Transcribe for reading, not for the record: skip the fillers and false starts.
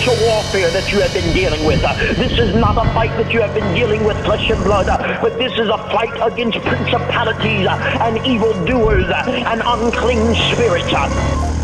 spiritual warfare that you have been dealing with. This is not a fight that you have been dealing with flesh and blood, but this is a fight against principalities and evildoers and unclean spirits.